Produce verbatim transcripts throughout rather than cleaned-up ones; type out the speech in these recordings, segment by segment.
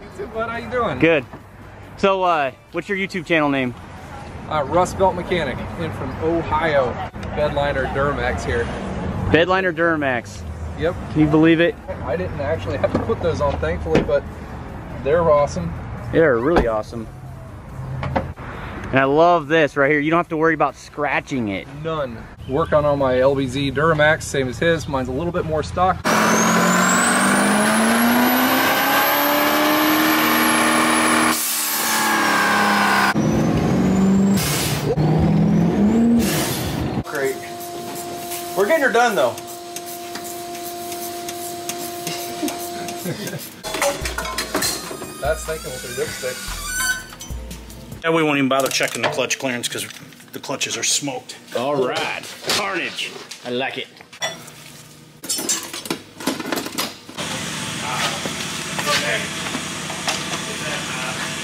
YouTube, bud, how you doing? Good. So, uh, what's your YouTube channel name? Uh, Rust Belt Mechanic, in from Ohio. Bedliner Duramax here. Bedliner Duramax. Yep. Can you believe it? I didn't actually have to put those on, thankfully, but they're awesome. They're really awesome. And I love this right here. You don't have to worry about scratching it. None. Work on all my L B Z Duramax, same as his. Mine's a little bit more stock. Great. We're getting her done though. That's thinking with her dipstick. And we won't even bother checking the clutch clearance because the clutches are smoked. All right, carnage. I like it. Ah, okay.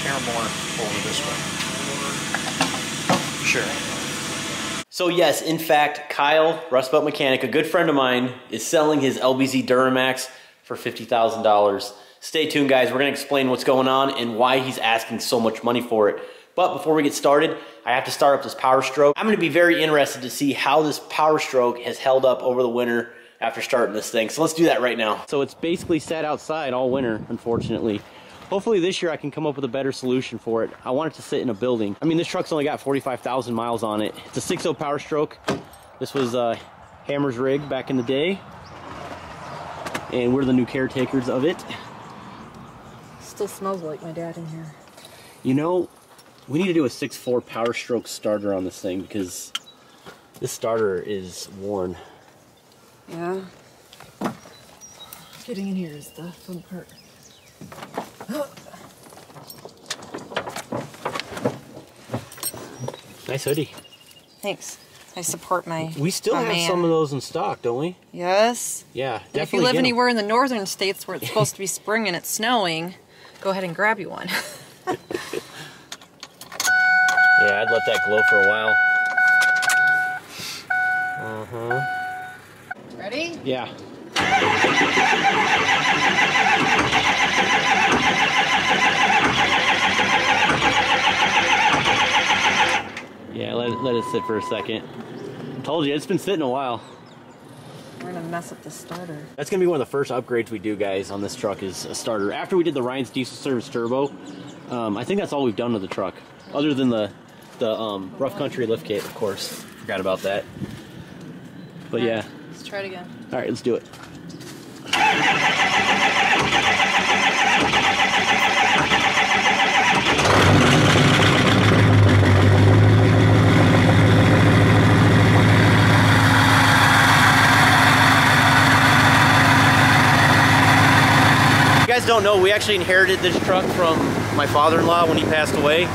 Airborne over this way. Sure. So yes, in fact, Kyle, Rust Belt Mechanic, a good friend of mine, is selling his L B Z Duramax for fifty thousand dollars. Stay tuned, guys. We're gonna explain what's going on and why he's asking so much money for it. But before we get started, I have to start up this Power Stroke. I'm going to be very interested to see how this Power Stroke has held up over the winter after starting this thing. So let's do that right now. So it's basically sat outside all winter, unfortunately. Hopefully this year I can come up with a better solution for it. I want it to sit in a building. I mean, this truck's only got forty-five thousand miles on it. It's a six oh Power Stroke. This was uh, Hammer's rig back in the day. And we're the new caretakers of it. Still smells like my dad in here. You know, we need to do a six four Power Stroke starter on this thing because this starter is worn. Yeah. Getting in here is the fun part. Nice hoodie. Thanks. I support my We still my have man. Some of those in stock, don't we? Yes. Yeah, and definitely. If you live anywhere in the northern states where it's supposed to be spring and it's snowing, go ahead and grab you one. Yeah, I'd let that glow for a while. Uh-huh. Ready? Yeah. Yeah, let it, let it sit for a second. Told you, it's been sitting a while. We're gonna mess up the starter. That's gonna be one of the first upgrades we do, guys, on this truck is a starter. After we did the Ryan's Diesel Service Turbo, um, I think that's all we've done to the truck. Other than the, the um, rough country lift kit, of course. Forgot about that. But yeah. Let's try it again. All right, let's do it. If you guys don't know, we actually inherited this truck from my father-in-law when he passed away.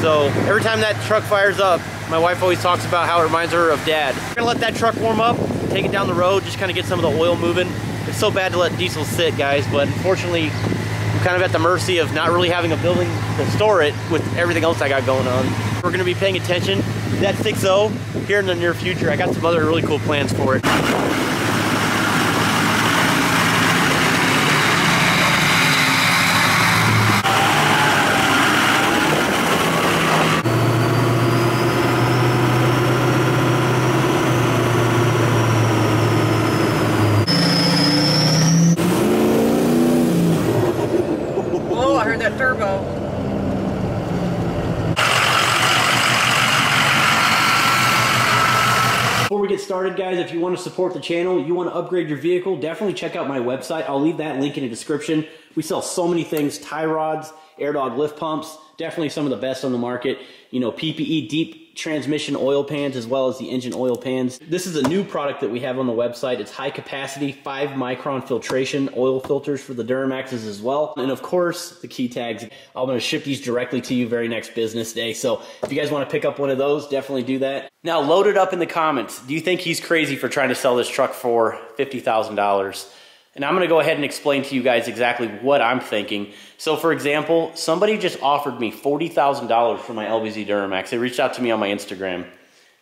So every time that truck fires up, my wife always talks about how it reminds her of Dad. We're gonna let that truck warm up, take it down the road, just kind of get some of the oil moving. It's so bad to let diesel sit, guys, but unfortunately, I'm kind of at the mercy of not really having a building to store it with everything else I got going on. We're gonna be paying attention to that six oh here in the near future. I got some other really cool plans for it. Started, guys, if you want to support the channel, you want to upgrade your vehicle, definitely check out my website. I'll leave that link in the description. We sell so many things: tie rods, AirDog lift pumps, definitely some of the best on the market, you know, P P E deep transmission oil pans, as well as the engine oil pans. This is a new product that we have on the website. It's high capacity five micron filtration oil filters for the Duramaxes as well, and of course the key tags. I'm going to ship these directly to you very next business day, so if you guys want to pick up one of those, definitely do that. Now, load it up in the comments. Do you think he's crazy for trying to sell this truck for fifty thousand dollars? And I'm going to go ahead and explain to you guys exactly what I'm thinking. So, for example, somebody just offered me forty thousand dollars for my L B Z Duramax. They reached out to me on my Instagram.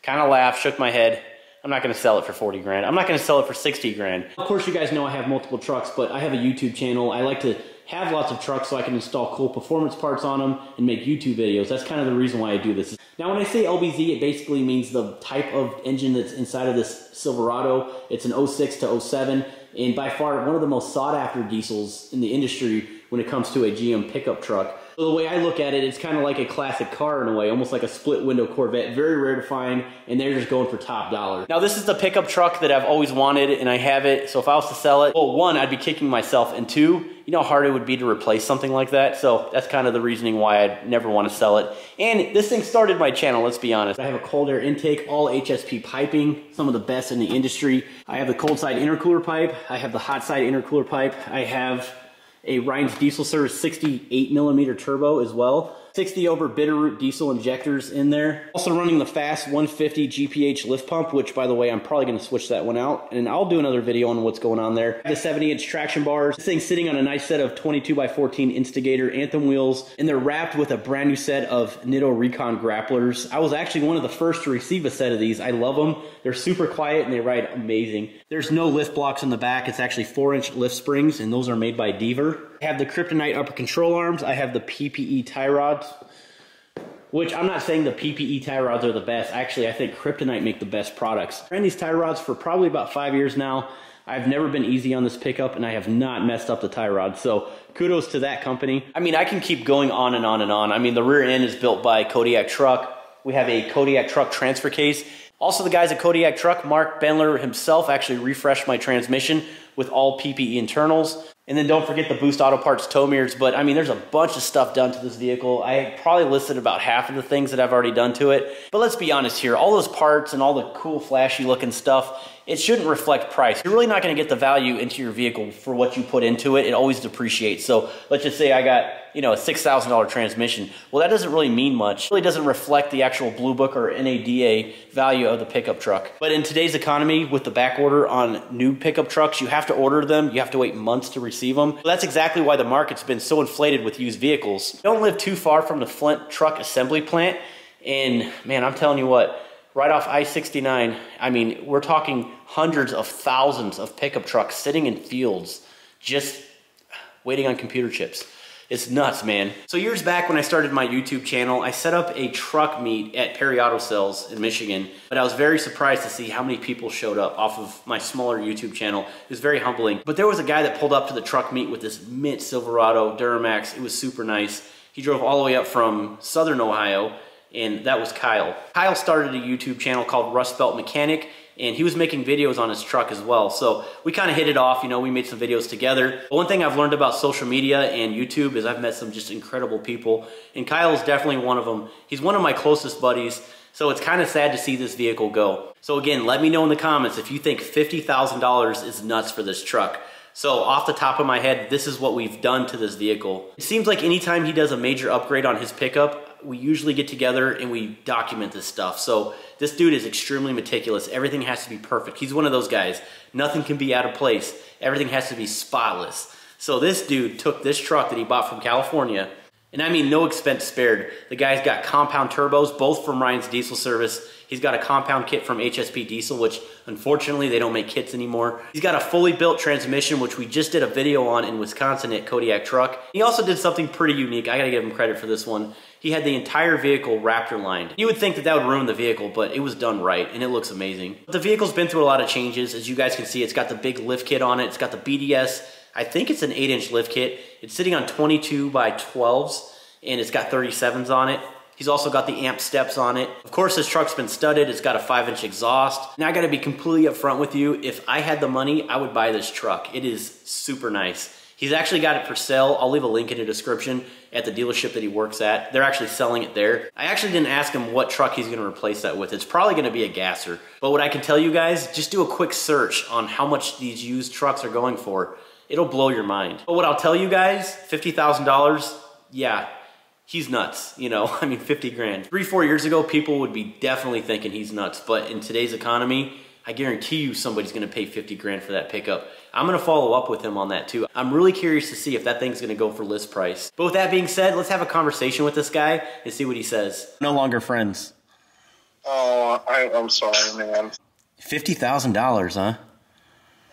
Kind of laughed, shook my head. I'm not going to sell it for forty grand. I'm not going to sell it for sixty grand. Of course, you guys know I have multiple trucks, but I have a YouTube channel. I like to have lots of trucks so I can install cool performance parts on them and make YouTube videos. That's kind of the reason why I do this. Now when I say L B Z, it basically means the type of engine that's inside of this Silverado. It's an oh six to oh seven, and by far one of the most sought after diesels in the industry when it comes to a G M pickup truck. So the way I look at it, it's kind of like a classic car in a way, almost like a split window Corvette, very rare to find, and they're just going for top dollar. Now this is the pickup truck that I've always wanted, and I have it, so if I was to sell it, well, one, I'd be kicking myself, and two, you know how hard it would be to replace something like that, so that's kind of the reasoning why I'd never want to sell it. And this thing started my channel, let's be honest. I have a cold air intake, all H S P piping, some of the best in the industry. I have the cold side intercooler pipe, I have the hot side intercooler pipe, I have a Ryan's Diesel Service sixty-eight millimeter turbo as well. sixty over Bitterroot diesel injectors in there. Also running the fast one fifty G P H lift pump, which by the way, I'm probably gonna switch that one out and I'll do another video on what's going on there. The seventy inch traction bars. This thing's sitting on a nice set of twenty-two by fourteen Instigator Anthem wheels, and they're wrapped with a brand new set of Nitto Recon grapplers. I was actually one of the first to receive a set of these. I love them. They're super quiet and they ride amazing. There's no lift blocks in the back. It's actually four inch lift springs, and those are made by Deaver. I have the Kryptonite upper control arms. I have the P P E tie rods, which I'm not saying the P P E tie rods are the best. Actually, I think Kryptonite make the best products. I've ran these tie rods for probably about five years now. I've never been easy on this pickup, and I have not messed up the tie rod, so kudos to that company. I mean, I can keep going on and on and on. I mean, the rear end is built by Kodiak Truck. We have a Kodiak Truck transfer case. Also, the guys at Kodiak Truck, Mark Benler himself, actually refreshed my transmission with all P P E internals. And then don't forget the Boost Auto Parts tow mirrors, but I mean, there's a bunch of stuff done to this vehicle. I probably listed about half of the things that I've already done to it, but let's be honest here, all those parts and all the cool flashy looking stuff, it shouldn't reflect price. You're really not gonna get the value into your vehicle for what you put into it. It always depreciates. So let's just say I got, you know, a six thousand dollar transmission. Well, that doesn't really mean much. It really doesn't reflect the actual Blue Book or NADA value of the pickup truck. But in today's economy, with the back order on new pickup trucks, you have to order them, you have to wait months to receive them. Well, that's exactly why the market's been so inflated with used vehicles. Don't live too far from the Flint truck assembly plant, and man, I'm telling you what, right off I sixty-nine, I mean, we're talking hundreds of thousands of pickup trucks sitting in fields just waiting on computer chips. It's nuts, man. So years back when I started my YouTube channel, I set up a truck meet at Perry Auto Sales in Michigan, but I was very surprised to see how many people showed up off of my smaller YouTube channel. It was very humbling. But there was a guy that pulled up to the truck meet with this mint Silverado Duramax. It was super nice. He drove all the way up from Southern Ohio, and that was Kyle. Kyle started a YouTube channel called Rust Belt Mechanic, and he was making videos on his truck as well. So we kind of hit it off, you know, we made some videos together. But one thing I've learned about social media and YouTube is I've met some just incredible people, and Kyle's definitely one of them. He's one of my closest buddies, so it's kind of sad to see this vehicle go. So again, let me know in the comments if you think fifty thousand dollars is nuts for this truck. So off the top of my head, this is what we've done to this vehicle. It seems like anytime he does a major upgrade on his pickup, we usually get together and we document this stuff. So this dude is extremely meticulous. Everything has to be perfect. He's one of those guys. Nothing can be out of place. Everything has to be spotless. So this dude took this truck that he bought from California, and I mean, no expense spared. The guy's got compound turbos, both from Ryan's Diesel Service. He's got a compound kit from H S P Diesel, which unfortunately they don't make kits anymore. He's got a fully built transmission, which we just did a video on in Wisconsin at Kodiak Truck. He also did something pretty unique. I gotta give him credit for this one. He had the entire vehicle Raptor lined. You would think that that would ruin the vehicle, but it was done right, and it looks amazing. But the vehicle's been through a lot of changes. As you guys can see, it's got the big lift kit on it. It's got the B D S. I think it's an eight inch lift kit. It's sitting on twenty-two by twelves, and it's got thirty-sevens on it. He's also got the amp steps on it. Of course, this truck's been studded. It's got a five inch exhaust. Now I gotta be completely upfront with you. If I had the money, I would buy this truck. It is super nice. He's actually got it for sale. I'll leave a link in the description at the dealership that he works at. They're actually selling it there. I actually didn't ask him what truck he's gonna replace that with. It's probably gonna be a gasser. But what I can tell you guys, just do a quick search on how much these used trucks are going for. It'll blow your mind. But what I'll tell you guys, fifty thousand dollars, yeah, he's nuts. You know, I mean, fifty grand. Three, four years ago, people would be definitely thinking he's nuts. But in today's economy, I guarantee you somebody's gonna pay fifty grand for that pickup. I'm gonna follow up with him on that too. I'm really curious to see if that thing's gonna go for list price. But with that being said, let's have a conversation with this guy and see what he says. No longer friends. Oh, I, I'm sorry, man. fifty thousand dollars, huh?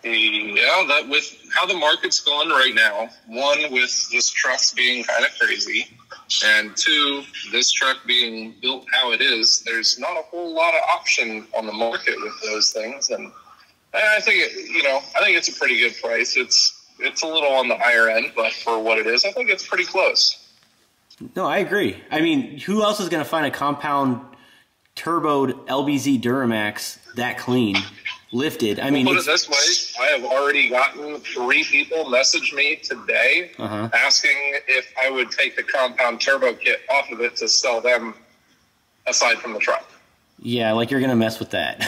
Yeah, that with how the market's going right now, one, with just trucks being kind of crazy, and two, this truck being built how it is, there's not a whole lot of option on the market with those things. And I think, it, you know, I think it's a pretty good price. It's, it's a little on the higher end, but for what it is, I think it's pretty close. No, I agree. I mean, who else is going to find a compound turboed L B Z Duramax that clean? Lifted. I mean, we'll put it this way. I have already gotten three people message me today uh-huh. asking if I would take the compound turbo kit off of it to sell them aside from the truck. Yeah, like you're going to mess with that.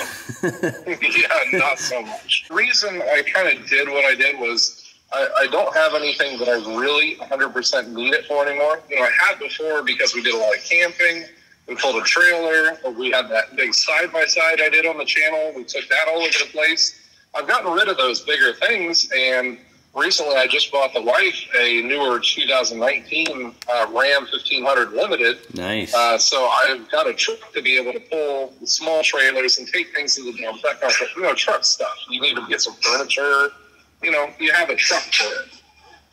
Yeah, not so much. The reason I kind of did what I did was I, I don't have anything that I really one hundred percent need it for anymore. You know, I had before because we did a lot of camping. We pulled a trailer. We had that big side-by-side I did on the channel. We took that all over the place. I've gotten rid of those bigger things, and recently I just bought the wife a newer two thousand nineteen uh, Ram fifteen hundred Limited. Nice. Uh, so I've got a truck to be able to pull small trailers and take things to the dump. That kind of, you know, truck stuff. You need to get some furniture. You know, you have a truck for it.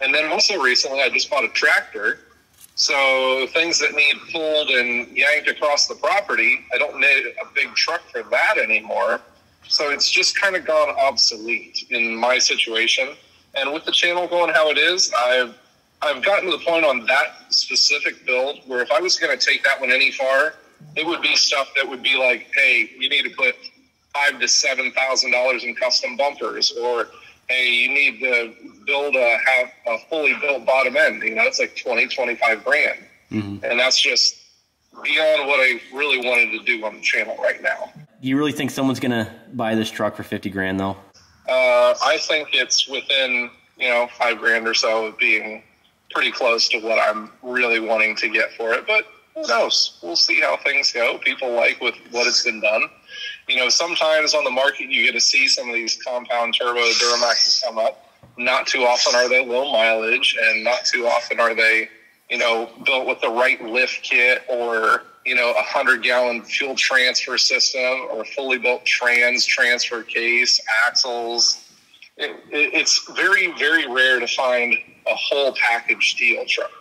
And then also recently I just bought a tractor. So things that need pulled and yanked across the property, I don't need a big truck for that anymore. So it's just kind of gone obsolete in my situation. And with the channel going how it is, I've I've gotten to the point on that specific build where if I was going to take that one any far, it would be stuff that would be like, hey, you need to put five to seven thousand dollars in custom bumpers, or hey, you need to build a, have a fully built bottom end. You know, it's like twenty, twenty-five grand. Mm-hmm. And that's just beyond what I really wanted to do on the channel right now. You really think someone's going to buy this truck for fifty grand though? Uh, I think it's within, you know, five grand or so of being pretty close to what I'm really wanting to get for it. But who knows? We'll see how things go. People like with what it's been done. You know, sometimes on the market you get to see some of these compound turbo Duramaxes come up. Not too often are they low mileage, and not too often are they, you know, built with the right lift kit or, you know, a hundred-gallon fuel transfer system or fully built trans transfer case, axles. It, it, it's very, very rare to find a whole package deal truck.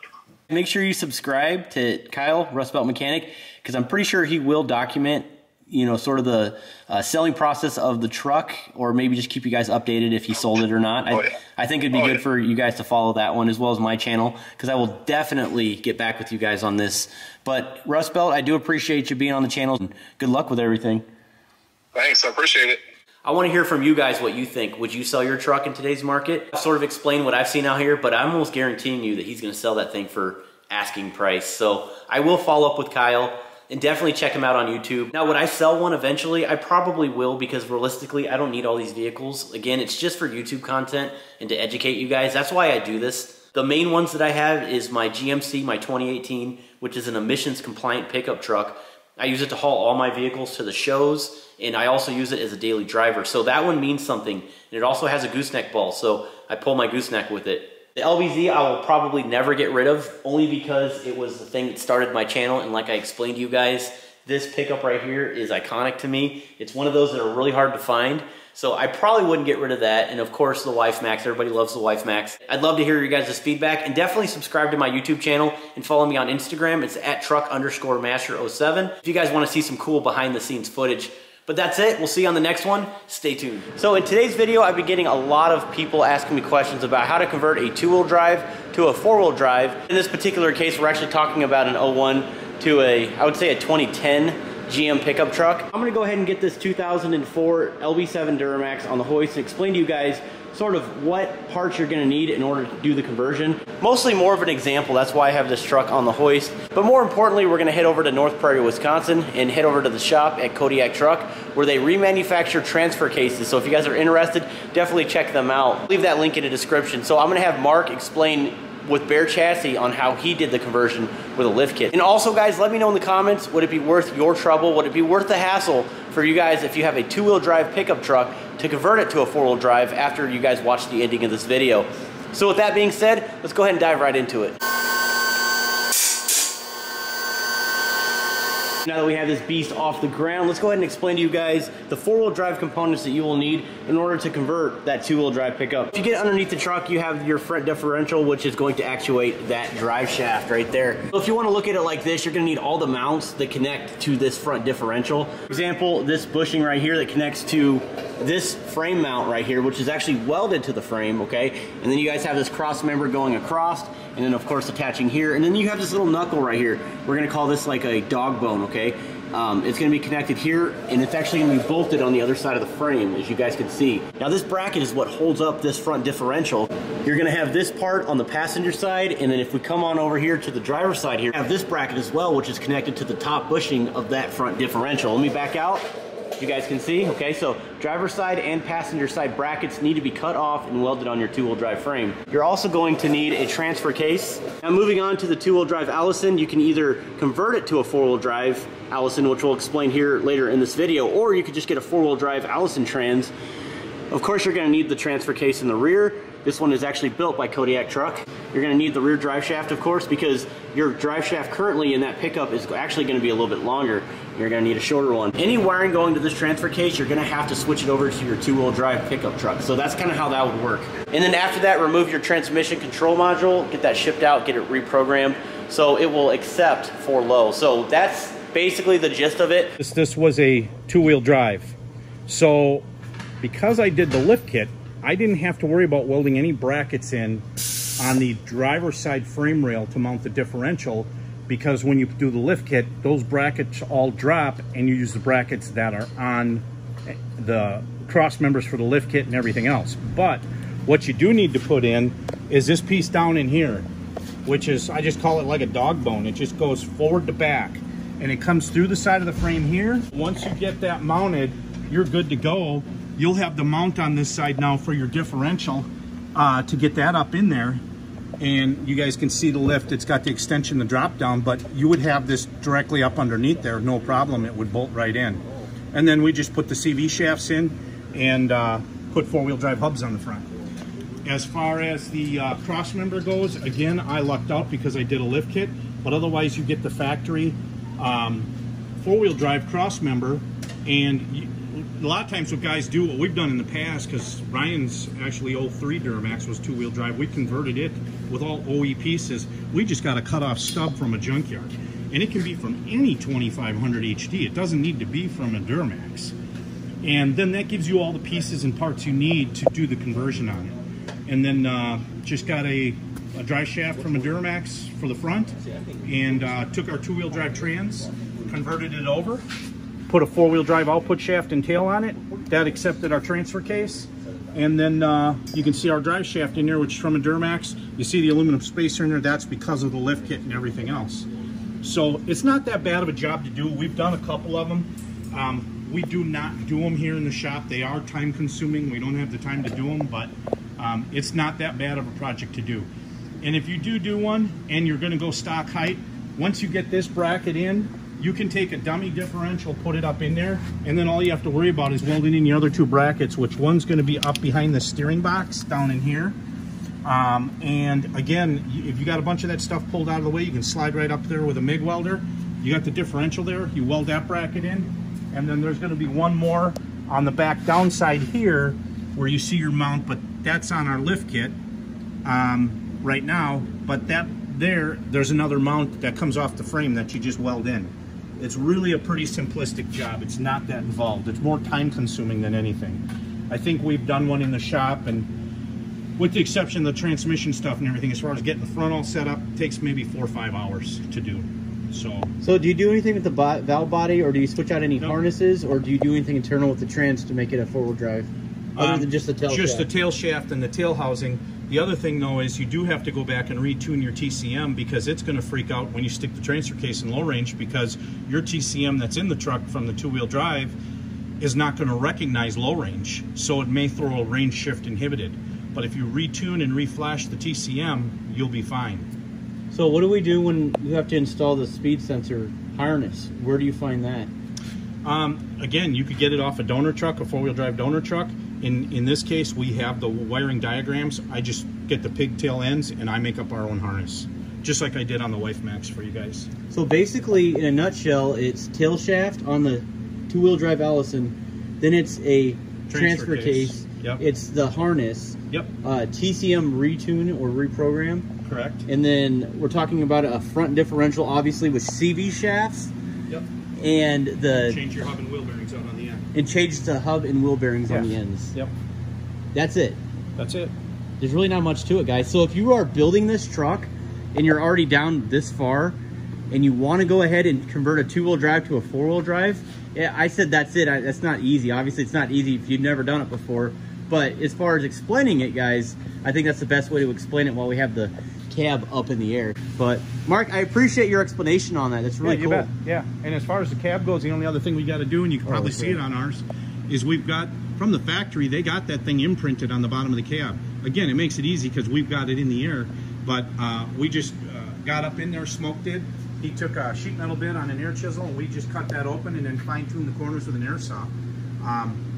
Make sure you subscribe to Kyle, Rust Belt Mechanic, because I'm pretty sure he will document, you know, sort of the uh, selling process of the truck, or maybe just keep you guys updated if he sold it or not. I, oh, yeah. I think it'd be oh, good yeah. for you guys to follow that one as well as my channel, because I will definitely get back with you guys on this. But Rust Belt, I do appreciate you being on the channel, and good luck with everything. Thanks, I appreciate it. I want to hear from you guys what you think. Would you sell your truck in today's market? I've sort of explained what I've seen out here, but I'm almost guaranteeing you that he's going to sell that thing for asking price. So I will follow up with Kyle. And definitely check him out on YouTube. Now, would I sell one eventually? I probably will, because realistically, I don't need all these vehicles. Again, it's just for YouTube content and to educate you guys. That's why I do this. The main ones that I have is my G M C, my twenty eighteen, which is an emissions compliant pickup truck. I use it to haul all my vehicles to the shows, and I also use it as a daily driver. So that one means something. And it also has a gooseneck ball, so I pull my gooseneck with it. The L B Z I will probably never get rid of, only because it was the thing that started my channel, and like I explained to you guys, this pickup right here is iconic to me. It's one of those that are really hard to find, so I probably wouldn't get rid of that. And of course the Wife Max, everybody loves the Wife Max. I'd love to hear your guys' feedback, and definitely subscribe to my YouTube channel and follow me on Instagram. It's at truck underscore master oh seven if you guys want to see some cool behind the scenes footage. But that's it. We'll see you on the next one. Stay tuned. So in today's video, I've been getting a lot of people asking me questions about how to convert a two-wheel drive to a four-wheel drive. In this particular case, we're actually talking about an oh one to a, I would say a twenty ten G M pickup truck. I'm gonna go ahead and get this two thousand four L B seven Duramax on the hoist and explain to you guys sort of what parts you're gonna need in order to do the conversion. Mostly more of an example, that's why I have this truck on the hoist. But more importantly, we're gonna head over to North Prairie, Wisconsin, and head over to the shop at Kodiak Truck, where they remanufacture transfer cases. So if you guys are interested, definitely check them out. Leave that link in the description. So I'm gonna have Mark explain with Bear Chassis on how he did the conversion with a lift kit. And also guys, let me know in the comments, would it be worth your trouble? Would it be worth the hassle for you guys if you have a two-wheel drive pickup truck to convert it to a four-wheel drive after you guys watch the ending of this video? So with that being said, let's go ahead and dive right into it. Now that we have this beast off the ground, let's go ahead and explain to you guys the four-wheel drive components that you will need in order to convert that two-wheel drive pickup. If you get underneath the truck, you have your front differential, which is going to actuate that drive shaft right there. So if you want to look at it like this, you're going to need all the mounts that connect to this front differential. For example, this bushing right here that connects to this frame mount right here, which is actually welded to the frame, okay? And then you guys have this cross member going across, and then of course attaching here, and then you have this little knuckle right here. We're gonna call this like a dog bone, okay? Um, it's gonna be connected here, and it's actually gonna be bolted on the other side of the frame, as you guys can see. Now this bracket is what holds up this front differential. You're gonna have this part on the passenger side, and then if we come on over here to the driver's side here, you have this bracket as well, which is connected to the top bushing of that front differential. Let me back out. You guys can see, okay, so driver side and passenger side brackets need to be cut off and welded on your two-wheel drive frame. You're also going to need a transfer case. Now moving on to the two-wheel drive Allison, you can either convert it to a four-wheel drive Allison, which we'll explain here later in this video, or you could just get a four-wheel drive Allison Trans. Of course, you're going to need the transfer case in the rear. This one is actually built by Kodiak Truck. You're going to need the rear drive shaft, of course, because your drive shaft currently in that pickup is actually going to be a little bit longer. You're going to need a shorter one. Any wiring going to this transfer case, you're going to have to switch it over to your two-wheel drive pickup truck. So that's kind of how that would work. And then after that, remove your transmission control module, get that shipped out, get it reprogrammed, so it will accept for low. So that's basically the gist of it. This, this was a two-wheel drive. So because I did the lift kit, I didn't have to worry about welding any brackets in on the driver's side frame rail to mount the differential, because when you do the lift kit, those brackets all drop and you use the brackets that are on the cross members for the lift kit and everything else. But what you do need to put in is this piece down in here, which is, I just call it like a dog bone. It just goes forward to back and it comes through the side of the frame here. Once you get that mounted, you're good to go. You'll have the mount on this side now for your differential uh, to get that up in there. And you guys can see the lift. It's got the extension, the drop down, but you would have this directly up underneath there. No problem. It would bolt right in. And then we just put the C V shafts in and uh, put four-wheel drive hubs on the front. As far as the uh, cross member goes, again, I lucked out because I did a lift kit, but otherwise you get the factory um, four-wheel drive cross member. And you, a lot of times what guys do, what we've done in the past, because Ryan's actually oh three Duramax was two-wheel drive, we converted it with all O E pieces. We just got a cut-off stub from a junkyard. And it can be from any twenty-five hundred H D. It doesn't need to be from a Duramax. And then that gives you all the pieces and parts you need to do the conversion on it. And then uh, just got a, a drive shaft from a Duramax for the front, and uh, took our two-wheel drive Trans, converted it over, put a four-wheel drive output shaft and tail on it. That accepted our transfer case. And then uh, you can see our drive shaft in there, which is from a Duramax. You see the aluminum spacer in there. That's because of the lift kit and everything else. So it's not that bad of a job to do. We've done a couple of them. Um, we do not do them here in the shop. They are time-consuming. We don't have the time to do them, but um, it's not that bad of a project to do. And if you do do one and you're going to go stock height, once you get this bracket in, you can take a dummy differential, put it up in there, and then all you have to worry about is welding in the other two brackets, which one's gonna be up behind the steering box, down in here. Um, and again, if you got a bunch of that stuff pulled out of the way, you can slide right up there with a MIG welder. You got the differential there, you weld that bracket in, and then there's gonna be one more on the back downside here where you see your mount, but that's on our lift kit um, right now. But that there, there's another mount that comes off the frame that you just weld in. It's really a pretty simplistic job. It's not that involved. It's more time-consuming than anything. I think we've done one in the shop, and with the exception of the transmission stuff and everything, as far as getting the front all set up, it takes maybe four or five hours to do. So, so do you do anything with the bo valve body, or do you switch out any no. harnesses, or do you do anything internal with the Trans to make it a four-wheel drive? Other um, than just the tail just shaft? The tail shaft and the tail housing. The other thing, though, is you do have to go back and retune your T C M, because it's going to freak out when you stick the transfer case in low range, because your T C M that's in the truck from the two-wheel drive is not going to recognize low range, so it may throw a range shift inhibited. But if you retune and reflash the T C M, you'll be fine. So what do we do when you have to install the speed sensor harness? Where do you find that? Um, again, you could get it off a donor truck, a four-wheel drive donor truck. In, in this case, we have the wiring diagrams. I just get the pigtail ends and I make up our own harness. just like I did on the Wife Max for you guys. So basically, in a nutshell, it's tail shaft on the two-wheel drive Allison, then it's a transfer, transfer case, case. Yep. It's the harness, yep. uh, T C M retune or reprogram. Correct. And then we're talking about a front differential, obviously, with C V shafts. Yep. And the... Change your hub and wheel bearings out on the end. And change the hub and wheel bearings yeah. on the ends. Yep. That's it. That's it. There's really not much to it, guys. So if you are building this truck and you're already down this far and you want to go ahead and convert a two-wheel drive to a four-wheel drive, yeah, I said that's it. I, that's not easy. Obviously, it's not easy if you've never done it before. But as far as explaining it, guys, I think that's the best way to explain it while we have the cab up in the air. But, Mark, I appreciate your explanation on that. That's really yeah, you cool. Bet. Yeah, and as far as the cab goes, the only other thing we got to do, and you can probably oh, okay. see it on ours, is we've got, from the factory, they got that thing imprinted on the bottom of the cab. Again, it makes it easy because we've got it in the air. But uh, we just uh, got up in there, smoked it. He took a sheet metal bit on an air chisel, and we just cut that open and then fine-tuned the corners with an air saw. Um,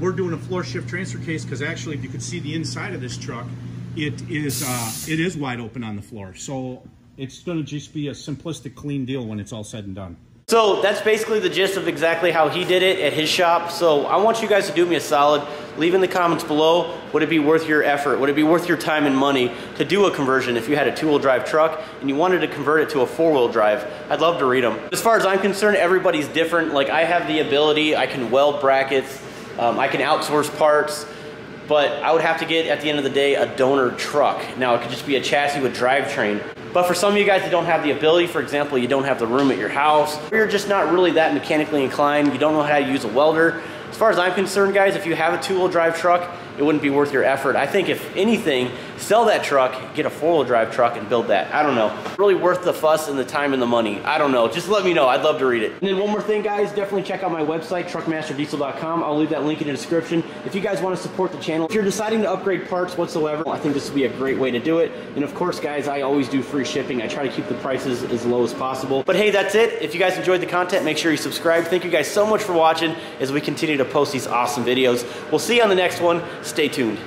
we're doing a floor shift transfer case because actually, if you could see the inside of this truck, it is uh, it is wide open on the floor. So it's going to just be a simplistic, clean deal when it's all said and done. So that's basically the gist of exactly how he did it at his shop. So I want you guys to do me a solid. Leave in the comments below, would it be worth your effort? Would it be worth your time and money to do a conversion if you had a two-wheel drive truck and you wanted to convert it to a four-wheel drive? I'd love to read them. As far as I'm concerned, everybody's different. Like, I have the ability, I can weld brackets, um, I can outsource parts, but I would have to get, at the end of the day, a donor truck. Now, it could just be a chassis with drivetrain. But for some of you guys that don't have the ability, for example, you don't have the room at your house, or you're just not really that mechanically inclined, you don't know how to use a welder. As far as I'm concerned, guys, if you have a two-wheel drive truck, it wouldn't be worth your effort. I think if anything, sell that truck, get a four-wheel drive truck and build that. I don't know. Really worth the fuss and the time and the money. I don't know. Just let me know. I'd love to read it. And then one more thing, guys, definitely check out my website, truck master diesel dot com. I'll leave that link in the description. If you guys want to support the channel, if you're deciding to upgrade parts whatsoever, I think this would be a great way to do it. And of course, guys, I always do free shipping. I try to keep the prices as low as possible. But hey, that's it. If you guys enjoyed the content, make sure you subscribe. Thank you guys so much for watching as we continue to post these awesome videos. We'll see you on the next one. Stay tuned.